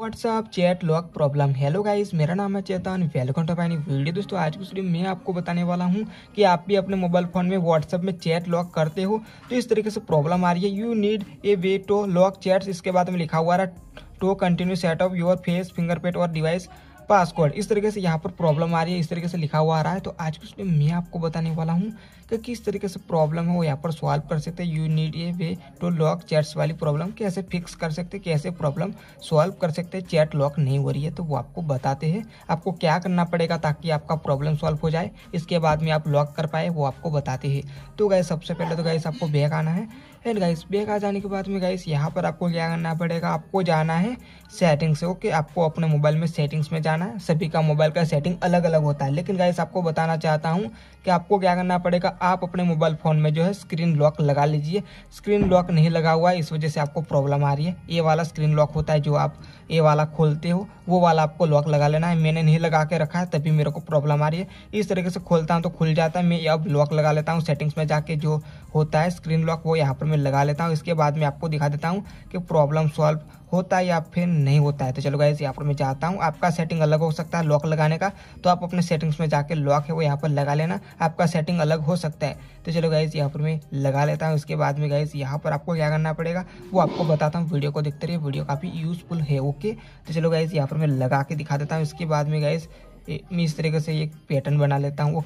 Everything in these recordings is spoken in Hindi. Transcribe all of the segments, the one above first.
WhatsApp chat lock problem. Hello guys, मेरा नाम है Chetan, welcome to my new video. दोस्तों आज की वीडियो में आपको बताने वाला हूं कि आप भी अपने मोबाइल फ़ोन में व्हाट्सअप में चैट लॉक करते हो तो इस तरीके से प्रॉब्लम आ रही है। You need a way to lock chats, इसके बाद में लिखा हुआ रहा to continue set of your face fingerprint और डिवाइस पासवर्ड। इस तरीके से यहाँ पर प्रॉब्लम आ रही है, इस तरीके से लिखा हुआ आ रहा है। तो आज की वीडियो में आपको बताने वाला हूँ कि किस तरीके से प्रॉब्लम है वो यहाँ पर सॉल्व कर सकते हैं। You need a way to lock chats वाली प्रॉब्लम कैसे फिक्स कर सकते हैं, कैसे प्रॉब्लम सॉल्व कर सकते हैं। चैट लॉक नहीं हो रही है तो वो आपको बताते हैं आपको क्या करना पड़ेगा ताकि आपका प्रॉब्लम सॉल्व हो जाए, इसके बाद में आप लॉक कर पाए, वो आपको बताते हैं। तो गाइस सबसे पहले तो गाइस आपको बैक आना है। एंड गाइस बैक आ जाने के बाद में गाइस यहाँ पर आपको क्या करना पड़ेगा, आपको जाना है सेटिंग्स। ओके, आपको अपने मोबाइल में सेटिंग्स में जाना है। सभी का मोबाइल का सेटिंग अलग अलग होता है, लेकिन गाइस आपको बताना चाहता हूँ कि आपको क्या करना पड़ेगा। आप अपने मोबाइल फ़ोन में जो है स्क्रीन लॉक लगा लीजिए। स्क्रीन लॉक नहीं लगा हुआ है, इस वजह से आपको प्रॉब्लम आ रही है। ये वाला स्क्रीन लॉक होता है जो आप ये वाला खोलते हो, वो वाला आपको लॉक लगा लेना है। मैंने नहीं लगा के रखा है तभी मेरे को प्रॉब्लम आ रही है। इस तरीके से खोलता हूँ तो खुल जाता है। मैं अब लॉक लगा लेता हूँ, सेटिंग्स में जाके जो होता है स्क्रीन लॉक वो यहाँ पर मैं लगा लेता हूँ। इसके बाद मैं आपको दिखा देता हूँ कि प्रॉब्लम सॉल्व होता है या फिर नहीं होता है। तो चलो गाइस यहाँ पर मैं जाता हूँ। आपका सेटिंग अलग हो सकता है लॉक लगाने का, तो आप अपने सेटिंग्स में जाके लॉक है वो यहाँ पर लगा लेना। आपका सेटिंग अलग हो सकता है। तो चलो गाइस यहाँ पर मैं लगा लेता हूँ। इसके बाद में गाइस यहाँ पर आपको क्या करना पड़ेगा वो आपको बताता हूँ। वीडियो को देखते रहिए, वीडियो काफ़ी यूजफुल है। ओके, तो चलो गाइस यहाँ पर मैं लगा के दिखा देता हूँ। इसके बाद में गाइस मैं इस तरीके से एक पैटर्न बना लेता हूँ।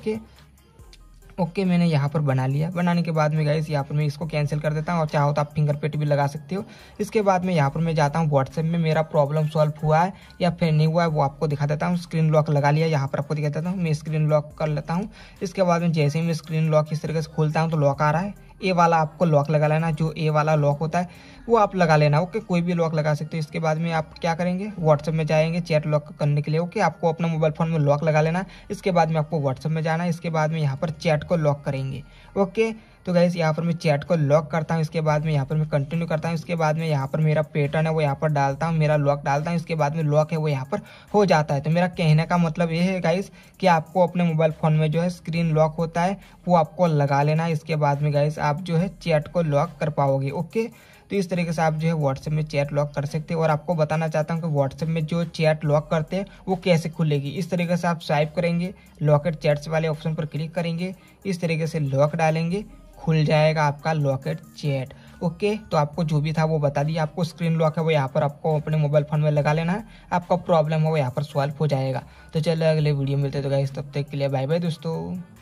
ओके, मैंने यहाँ पर बना लिया। बनाने के बाद में गाइस यहाँ पर मैं इसको कैंसिल कर देता हूँ और चाहो तो आप फिंगरप्रिंट भी लगा सकते हो। इसके बाद में यहाँ पर मैं जाता हूँ व्हाट्सएप में, मेरा प्रॉब्लम सॉल्व हुआ है या फिर नहीं हुआ है वो आपको दिखा देता हूँ। स्क्रीन लॉक लगा लिया, यहाँ पर आपको दिखा देता हूँ। मैं स्क्रीन लॉक कर लेता हूँ। इसके बाद में जैसे ही मैं स्क्रीन लॉक इस तरीके से खोलता हूँ तो लॉक आ रहा है। ए वाला आपको लॉक लगा लेना, जो ए वाला लॉक होता है वो आप लगा लेना। ओके, कोई भी लॉक लगा सकते हो। इसके बाद में आप क्या करेंगे, व्हाट्सएप में जाएंगे चैट लॉक करने के लिए। ओके, आपको अपना मोबाइल फ़ोन में लॉक लगा लेना। इसके बाद में आपको व्हाट्सएप में जाना है। इसके बाद में यहाँ पर चैट को लॉक करेंगे। ओके, तो गाइस यहाँ पर मैं चैट को लॉक करता हूँ। इसके बाद में यहाँ पर मैं कंटिन्यू करता हूँ। इसके बाद में यहाँ पर मेरा पैटर्न है वो यहाँ पर डालता हूँ, मेरा लॉक डालता हूँ। इसके बाद में लॉक है वो यहाँ पर हो जाता है। तो मेरा कहने का मतलब ये है गाइस कि आपको अपने मोबाइल फ़ोन में जो है स्क्रीन लॉक होता है वो आपको लगा लेना है। इसके बाद में गाइस आप जो है चैट को लॉक कर पाओगे। ओके, तो इस तरीके से आप जो है व्हाट्सएप में चैट लॉक कर सकते हो। और आपको बताना चाहता हूँ कि व्हाट्सएप में जो चैट लॉक करते हैं वो कैसे खुलेगी। इस तरीके से आप स्वाइप करेंगे, लॉकेट चैट्स वाले ऑप्शन पर क्लिक करेंगे, इस तरीके से लॉक डालेंगे, खुल जाएगा आपका लॉकेट चैट। ओके, तो आपको जो भी था वो बता दिया। आपको स्क्रीन लॉक है वो यहाँ पर आपको अपने मोबाइल फ़ोन में लगा लेना है, आपका प्रॉब्लम है वो यहाँ पर सॉल्व हो जाएगा। तो चलो अगले वीडियो मिलते हैं। तो गाइस तब तक के लिए बाय बाय दोस्तों।